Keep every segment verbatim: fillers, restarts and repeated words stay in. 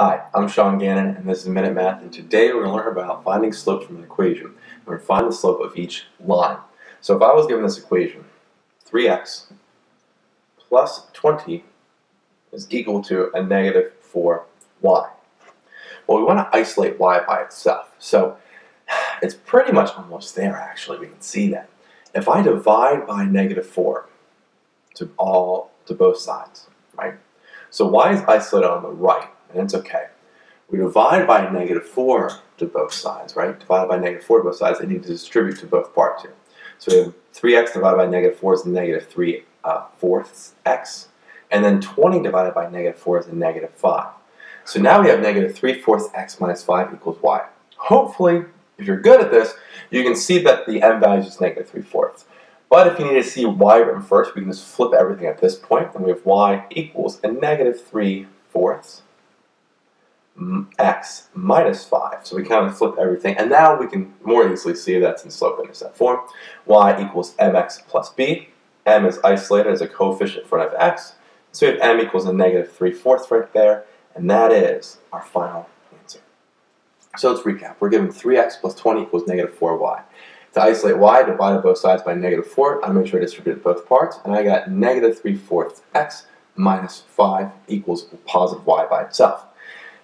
Hi, I'm Sean Gannon, and this is Minute Math, and today we're going to learn about finding slopes from an equation. We're going to find the slope of each line. So if I was given this equation, three x plus twenty is equal to a negative four y. Well, we want to isolate y by itself, so it's pretty much almost there, actually. We can see that. If I divide by negative four to, all, to both sides, right? So y is isolated on the right. And it's okay. We divide by negative four to both sides, right? Divide by negative four to both sides, I need to distribute to both parts here. So we have three x divided by negative four is negative three uh, fourths x, and then twenty divided by negative four is a negative five. So now we have negative three fourths x minus five equals y. Hopefully, if you're good at this, you can see that the m value is just negative three fourths. But if you need to see y written first, we can just flip everything at this point, and we have y equals a negative three fourths x minus five. So we kind of flip everything, and now we can more easily see that's in slope-intercept form. Y equals mx plus b. M is isolated as a coefficient in front of x. So we have m equals a negative three fourths right there, and that is our final answer. So let's recap. We're given three x plus twenty equals negative four y. To isolate y, divided both sides by negative four. I made sure I distributed both parts, and I got negative three fourths x minus five equals positive y by itself.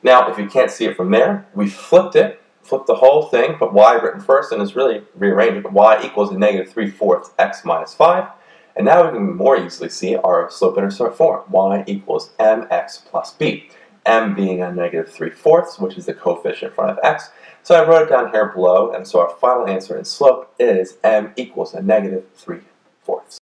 Now, if you can't see it from there, we flipped it, flipped the whole thing, put y written first, and it's really rearranged. But y equals a negative three fourths x minus five. And now we can more easily see our slope-intercept form. Y equals mx plus b. M being a negative three fourths, which is the coefficient in front of x. So I wrote it down here below, and so our final answer in slope is m equals a negative three fourths.